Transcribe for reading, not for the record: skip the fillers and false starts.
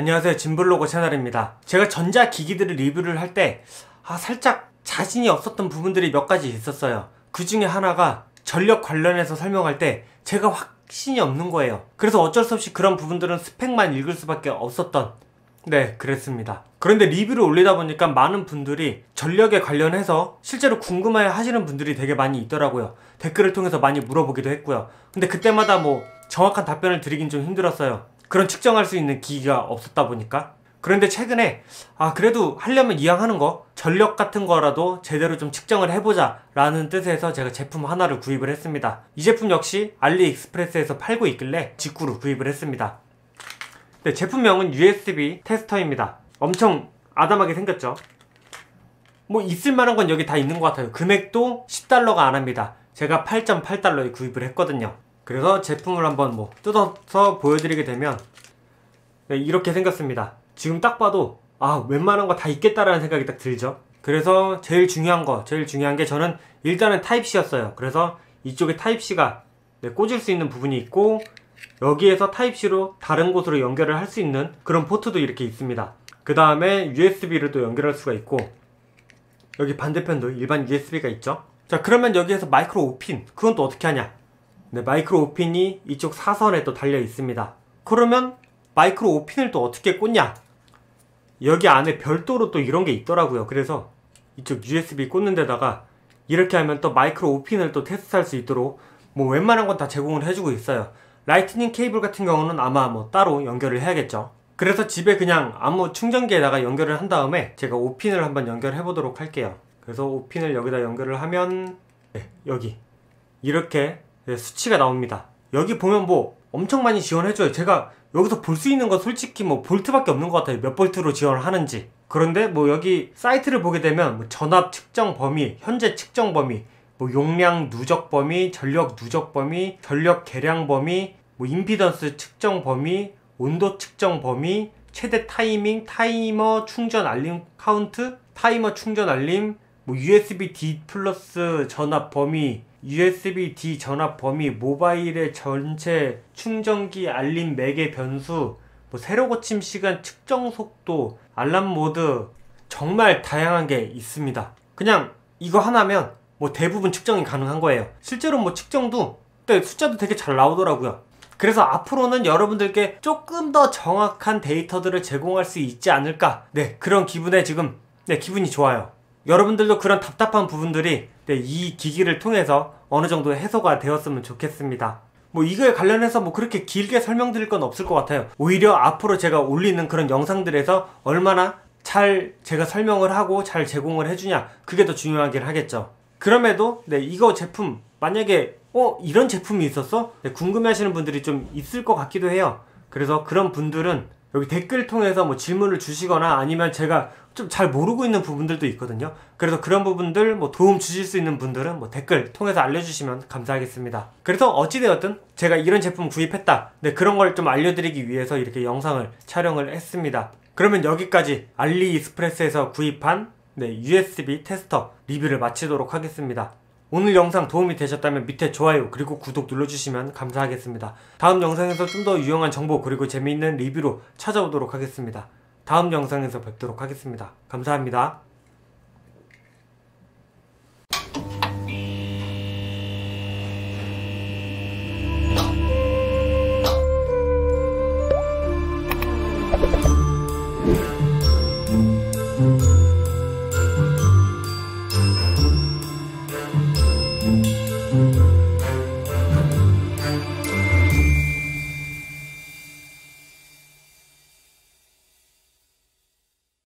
안녕하세요, 진블로그 채널입니다. 제가 전자기기들을 리뷰를 할 때 살짝 자신이 없었던 부분들이 몇 가지 있었어요. 그 중에 하나가 전력 관련해서 설명할 때 제가 확신이 없는 거예요. 그래서 어쩔 수 없이 그런 부분들은 스펙만 읽을 수밖에 없었던, 네, 그랬습니다. 그런데 리뷰를 올리다 보니까 많은 분들이 전력에 관련해서 실제로 궁금해 하시는 분들이 되게 많이 있더라고요. 댓글을 통해서 많이 물어보기도 했고요. 근데 그때마다 정확한 답변을 드리긴 좀 힘들었어요. 그런 측정할 수 있는 기기가 없었다 보니까. 그런데 최근에 그래도 하려면 이왕 하는 거 전력 같은 거라도 제대로 좀 측정을 해보자 라는 뜻에서 제가 제품 하나를 구입을 했습니다. 이 제품 역시 알리익스프레스에서 팔고 있길래 직구로 구입을 했습니다. 네, 제품명은 USB 테스터입니다. 엄청 아담하게 생겼죠? 있을만한 건 여기 다 있는 것 같아요. 금액도 10달러가 안 합니다. 제가 8.8달러에 구입을 했거든요. 그래서 제품을 한번 뜯어서 보여드리게 되면, 네, 이렇게 생겼습니다. 지금 딱 봐도 웬만한 거 다 있겠다라는 생각이 딱 들죠? 그래서 제일 중요한 게 저는 일단은 타입C였어요. 그래서 이쪽에 타입C가 꽂을 수 있는 부분이 있고, 여기에서 타입C로 다른 곳으로 연결을 할 수 있는 그런 포트도 이렇게 있습니다. 그 다음에 USB를 또 연결할 수가 있고, 여기 반대편도 일반 USB가 있죠. 자, 그러면 여기에서 마이크로 5핀, 그건 또 어떻게 하냐? 네, 마이크로 5핀이 이쪽 사선에 또 달려 있습니다. 그러면 마이크로 5핀을 또 어떻게 꽂냐? 여기 안에 별도로 또 이런 게 있더라고요. 그래서 이쪽 USB 꽂는 데다가 이렇게 하면 또 마이크로 5핀을 또 테스트할 수 있도록 웬만한 건 다 제공을 해주고 있어요. 라이트닝 케이블 같은 경우는 아마 따로 연결을 해야겠죠. 그래서 집에 그냥 아무 충전기에다가 연결을 한 다음에 제가 5핀을 한번 연결해 보도록 할게요. 그래서 5핀을 여기다 연결을 하면, 네, 여기 이렇게, 네, 수치가 나옵니다. 여기 보면 엄청 많이 지원해줘요. 제가 여기서 볼 수 있는 건 솔직히 볼트밖에 없는 것 같아요. 몇 볼트로 지원을 하는지. 그런데 여기 사이트를 보게 되면 전압 측정 범위, 현재 측정 범위, 용량 누적 범위, 전력 누적 범위, 전력 계량 범위, 임피던스 측정 범위, 온도 측정 범위, 최대 타이밍, 타이머 충전 알림 카운트, 타이머 충전 알림, USB-D 플러스 전압 범위, USB-D 전압 범위, 모바일의 전체 충전기 알림 매개 변수, 세로 고침 시간 측정 속도, 알람 모드, 정말 다양한 게 있습니다. 그냥 이거 하나면 대부분 측정이 가능한 거예요. 실제로 측정도, 네, 숫자도 되게 잘 나오더라고요. 그래서 앞으로는 여러분들께 조금 더 정확한 데이터들을 제공할 수 있지 않을까, 네, 그런 기분에 지금, 네, 기분이 좋아요. 여러분들도 그런 답답한 부분들이, 네, 이 기기를 통해서 어느 정도 해소가 되었으면 좋겠습니다. 이거에 관련해서 그렇게 길게 설명드릴 건 없을 것 같아요. 오히려 앞으로 제가 올리는 그런 영상들에서 얼마나 잘 제가 설명을 하고 잘 제공을 해주냐, 그게 더 중요하긴 하겠죠. 그럼에도, 네, 이거 제품 만약에 이런 제품이 있었어? 네, 궁금해하시는 분들이 좀 있을 것 같기도 해요. 그래서 그런 분들은 여기 댓글 통해서 질문을 주시거나, 아니면 제가 좀 잘 모르고 있는 부분들도 있거든요. 그래서 그런 부분들 도움 주실 수 있는 분들은 댓글 통해서 알려주시면 감사하겠습니다. 그래서 어찌되었든 제가 이런 제품 구입했다, 네, 그런 걸 좀 알려드리기 위해서 이렇게 영상을 촬영을 했습니다. 그러면 여기까지 알리익스프레스에서 구입한, 네, USB 테스터 리뷰를 마치도록 하겠습니다. 오늘 영상 도움이 되셨다면 밑에 좋아요 그리고 구독 눌러주시면 감사하겠습니다. 다음 영상에서 좀 더 유용한 정보 그리고 재미있는 리뷰로 찾아오도록 하겠습니다. 다음 영상에서 뵙도록 하겠습니다. 감사합니다.